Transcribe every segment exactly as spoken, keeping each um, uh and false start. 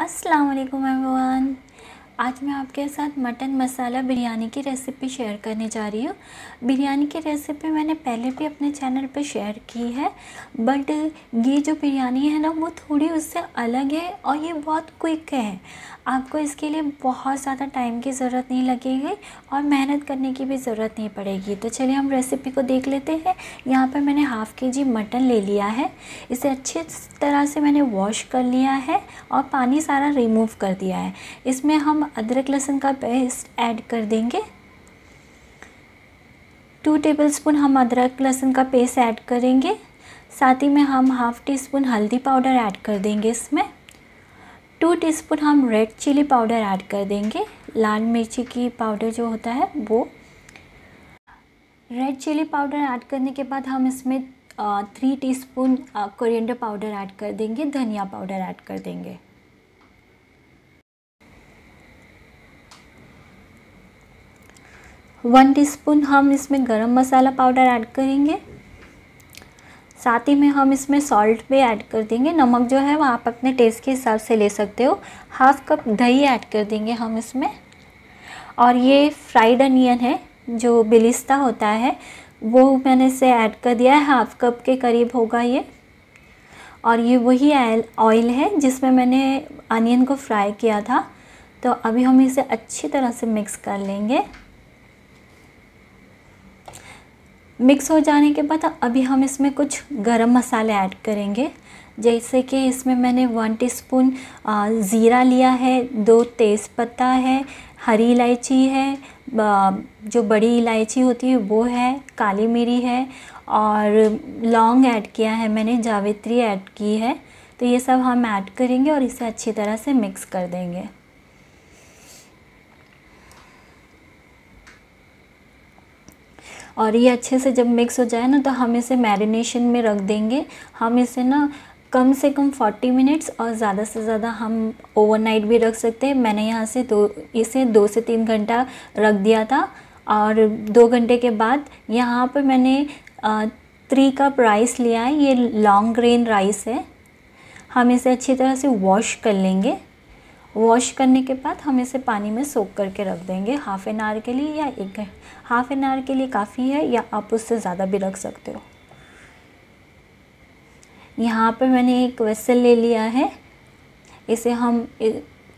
अस्सलामुअलैकुम एवरीवन। आज मैं आपके साथ मटन मसाला बिरयानी की रेसिपी शेयर करने जा रही हूँ। बिरयानी की रेसिपी मैंने पहले भी अपने चैनल पे शेयर की है, बट ये जो बिरयानी है ना वो थोड़ी उससे अलग है और ये बहुत क्विक है। आपको इसके लिए बहुत ज़्यादा टाइम की ज़रूरत नहीं लगेगी और मेहनत करने की भी ज़रूरत नहीं पड़ेगी। तो चलिए हम रेसिपी को देख लेते हैं। यहाँ पर मैंने हाफ़ के जी मटन ले लिया है, इसे अच्छी तरह से मैंने वॉश कर लिया है और पानी सारा रिमूव कर दिया है। इसमें हम अदरक लहसुन का पेस्ट ऐड कर देंगे। टू टेबलस्पून हम अदरक लहसुन का पेस्ट ऐड करेंगे, साथ ही में हम हाफ़ टी स्पून हल्दी पाउडर ऐड कर देंगे। इसमें टू टीस्पून हम रेड चिली पाउडर ऐड कर देंगे, लाल मिर्ची की पाउडर जो होता है वो। रेड चिली पाउडर ऐड करने के बाद हम इसमें three teaspoon coriander powder add कर देंगे, धनिया पाउडर ऐड कर देंगे। वन टीस्पून हम इसमें गरम मसाला पाउडर ऐड करेंगे, साथ ही में हम इसमें सॉल्ट भी ऐड कर देंगे। नमक जो है वो आप अपने टेस्ट के हिसाब से ले सकते हो। हाफ़ कप दही ऐड कर देंगे हम इसमें। और ये फ्राइड अनियन है जो बिलिस्ता होता है वो मैंने इसे ऐड कर दिया है, हाफ़ कप के करीब होगा ये। और ये वही ऑयल है जिसमें मैंने अनियन को फ्राई किया था। तो अभी हम इसे अच्छी तरह से मिक्स कर लेंगे। मिक्स हो जाने के बाद अभी हम इसमें कुछ गरम मसाले ऐड करेंगे, जैसे कि इसमें मैंने वन टीस्पून ज़ीरा लिया है, दो तेज़पत्ता है, हरी इलायची है, जो बड़ी इलायची होती है वो है, काली मिरी है और लौंग ऐड किया है मैंने, जावित्री ऐड की है। तो ये सब हम ऐड करेंगे और इसे अच्छी तरह से मिक्स कर देंगे। और ये अच्छे से जब मिक्स हो जाए ना तो हम इसे मैरिनेशन में रख देंगे। हम इसे ना कम से कम चालीस मिनट्स और ज़्यादा से ज़्यादा हम ओवरनाइट भी रख सकते हैं। मैंने यहाँ से दो इसे दो से तीन घंटा रख दिया था। और दो घंटे के बाद यहाँ पर मैंने थ्री कप राइस लिया है, ये लॉन्ग ग्रेन राइस है। हम इसे अच्छी तरह से वॉश कर लेंगे। वॉश करने के बाद हम इसे पानी में सोक करके रख देंगे हाफ़ एन आवर के लिए, या एक हाफ़ एन आवर के लिए काफ़ी है, या आप उससे ज़्यादा भी रख सकते हो। यहाँ पर मैंने एक वेसल ले लिया है, इसे हम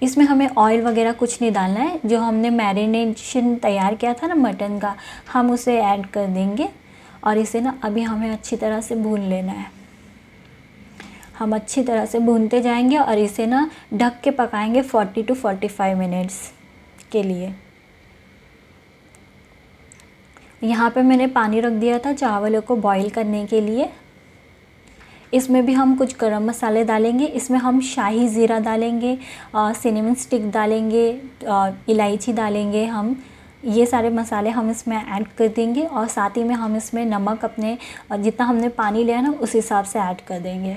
इसमें हमें ऑयल वगैरह कुछ नहीं डालना है। जो हमने मैरिनेशन तैयार किया था ना मटन का, हम उसे ऐड कर देंगे और इसे ना अभी हमें अच्छी तरह से भून लेना है। हम अच्छी तरह से भूनते जाएंगे और इसे ना ढक के पकाएंगे चालीस टू पैंतालीस मिनट्स के लिए। यहाँ पे मैंने पानी रख दिया था चावलों को बॉईल करने के लिए। इसमें भी हम कुछ गरम मसाले डालेंगे। इसमें हम शाही ज़ीरा डालेंगे, सिनेमन स्टिक डालेंगे, इलायची डालेंगे, हम ये सारे मसाले हम इसमें ऐड कर देंगे। और साथ ही में हम इसमें नमक अपने जितना हमने पानी लिया ना उस हिसाब से ऐड कर देंगे।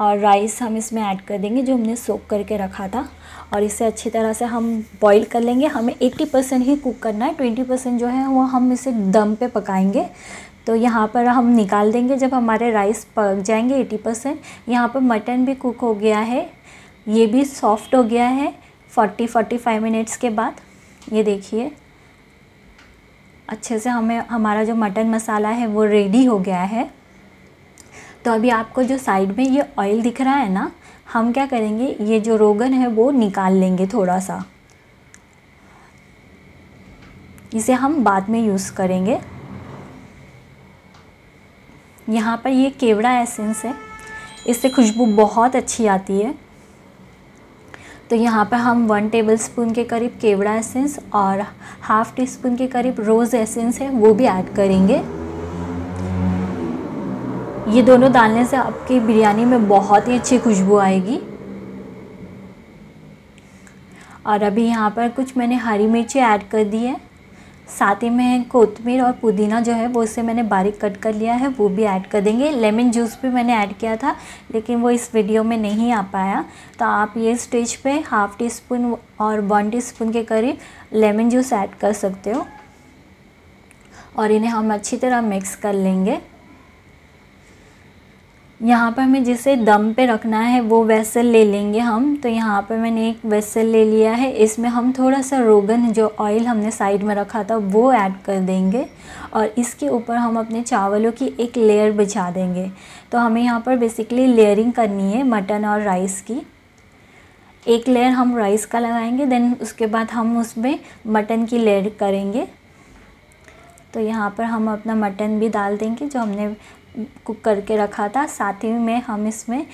और राइस हम इसमें ऐड कर देंगे जो हमने सोक करके रखा था। और इसे अच्छी तरह से हम बॉईल कर लेंगे। हमें अस्सी परसेंट ही कुक करना है, बीस परसेंट जो है वो हम इसे दम पे पकाएंगे। तो यहाँ पर हम निकाल देंगे जब हमारे राइस पक जाएंगे अस्सी परसेंट। यहाँ पर मटन भी कुक हो गया है, ये भी सॉफ्ट हो गया है चालीस पैंतालीस मिनट्स के बाद। ये देखिए अच्छे से हमें हमारा जो मटन मसाला है वो रेडी हो गया है। तो अभी आपको जो साइड में ये ऑयल दिख रहा है ना, हम क्या करेंगे, ये जो रोगन है वो निकाल लेंगे थोड़ा सा, इसे हम बाद में यूज़ करेंगे। यहाँ पर ये केवड़ा एसेंस है, इससे खुशबू बहुत अच्छी आती है। तो यहाँ पर हम वन टेबलस्पून के करीब केवड़ा एसेंस और हाफ़ टी स्पून के करीब रोज़ एसेंस है वो भी ऐड करेंगे। ये दोनों डालने से आपकी बिरयानी में बहुत ही अच्छी खुशबू आएगी। और अभी यहाँ पर कुछ मैंने हरी मिर्ची ऐड कर दी है, साथ ही में कोतमीर और पुदीना जो है वो इसे मैंने बारीक कट कर लिया है वो भी ऐड कर देंगे। लेमन जूस भी मैंने ऐड किया था लेकिन वो इस वीडियो में नहीं आ पाया। तो आप ये स्टेज पे हाफ़ टी स्पून और वन टी स्पून के करीब लेमन जूस ऐड कर सकते हो। और इन्हें हम अच्छी तरह मिक्स कर लेंगे। यहाँ पर हमें जिसे दम पे रखना है वो वेसल ले लेंगे हम। तो यहाँ पर मैंने एक वेसल ले लिया है, इसमें हम थोड़ा सा रोगन जो ऑयल हमने साइड में रखा था वो ऐड कर देंगे और इसके ऊपर हम अपने चावलों की एक लेयर बिछा देंगे। तो हमें यहाँ पर बेसिकली लेयरिंग करनी है मटन और राइस की। एक लेयर हम राइस का लगाएंगे, देन उसके बाद हम उसमें मटन की लेयर करेंगे। तो यहाँ पर हम अपना मटन भी डाल देंगे जो हमने कुक करके रखा था। साथ ही में हम इसमें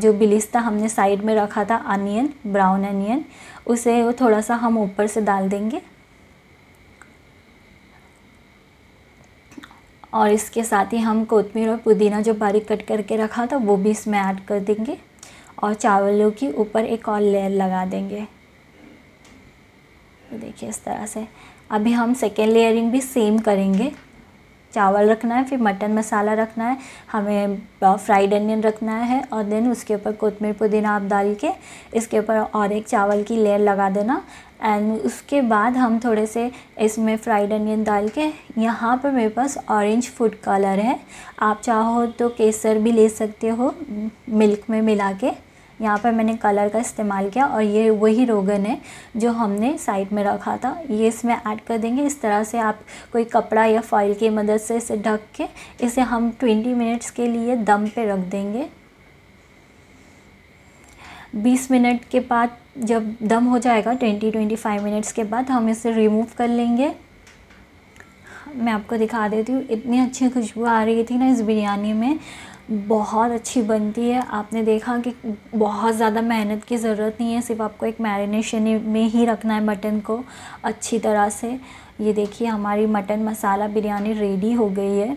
जो बिलिस्ता हमने साइड में रखा था अनियन, ब्राउन अनियन, उसे वो थोड़ा सा हम ऊपर से डाल देंगे और इसके साथ ही हम कोथमीर और पुदीना जो बारीक कट करके रखा था वो भी इसमें ऐड कर देंगे और चावलों के ऊपर एक और लेयर लगा देंगे। तो देखिए इस तरह से अभी हम सेकेंड लेयरिंग भी सेम करेंगे। चावल रखना है, फिर मटन मसाला रखना है, हमें फ्राइड अनियन रखना है और देन उसके ऊपर कोथमीर पुदीना आप डाल के इसके ऊपर और एक चावल की लेयर लगा देना। एंड उसके बाद हम थोड़े से इसमें फ्राइड अनियन डाल के, यहाँ पर मेरे पास ऑरेंज फूड कलर है, आप चाहो तो केसर भी ले सकते हो मिल्क में मिला के। यहाँ पर मैंने कलर का इस्तेमाल किया और ये वही रोगन है जो हमने साइड में रखा था, ये इसमें ऐड कर देंगे। इस तरह से आप कोई कपड़ा या फॉइल की मदद से इसे ढक के इसे हम बीस मिनट्स के लिए दम पे रख देंगे। बीस मिनट के बाद जब दम हो जाएगा, बीस पच्चीस मिनट्स के बाद हम इसे रिमूव कर लेंगे। मैं आपको दिखा देती हूँ, इतनी अच्छी खुशबू आ रही थी ना इस बिरयानी में, बहुत अच्छी बनती है। आपने देखा कि बहुत ज़्यादा मेहनत की ज़रूरत नहीं है, सिर्फ आपको एक मैरिनेशन में ही रखना है मटन को अच्छी तरह से। ये देखिए हमारी मटन मसाला बिरयानी रेडी हो गई है,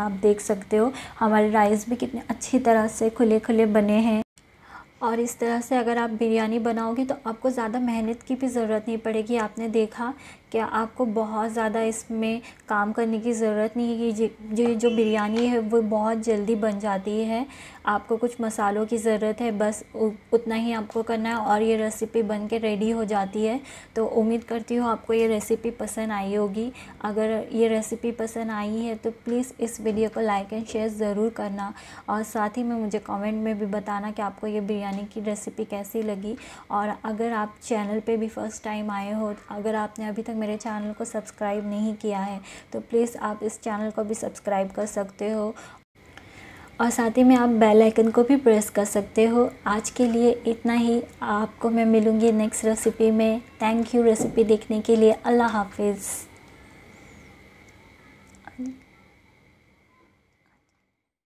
आप देख सकते हो। हमारे राइस भी कितने अच्छी तरह से खुले खुले बने हैं। और इस तरह से अगर आप बिरयानी बनाओगे तो आपको ज़्यादा मेहनत की भी ज़रूरत नहीं पड़ेगी। आपने देखा कि आपको बहुत ज़्यादा इसमें काम करने की ज़रूरत नहीं है। जो जो बिरयानी है वो बहुत जल्दी बन जाती है। आपको कुछ मसालों की ज़रूरत है, बस उतना ही आपको करना है और ये रेसिपी बन के रेडी हो जाती है। तो उम्मीद करती हूँ आपको ये रेसिपी पसंद आई होगी। अगर ये रेसिपी पसंद आई है तो प्लीज़ इस वीडियो को लाइक एंड शेयर ज़रूर करना और साथ ही में मुझे कमेंट में भी बताना कि आपको ये बिरयानी की रेसिपी कैसी लगी। और अगर आप चैनल पर भी फर्स्ट टाइम आए हो, अगर आपने अभी तक मेरे चैनल को सब्सक्राइब नहीं किया है तो प्लीज़ आप इस चैनल को भी सब्सक्राइब कर सकते हो और साथ ही में आप बेल आइकन को भी प्रेस कर सकते हो। आज के लिए इतना ही, आपको मैं मिलूँगी नेक्स्ट रेसिपी में। थैंक यू रेसिपी देखने के लिए। अल्लाह हाफिज़।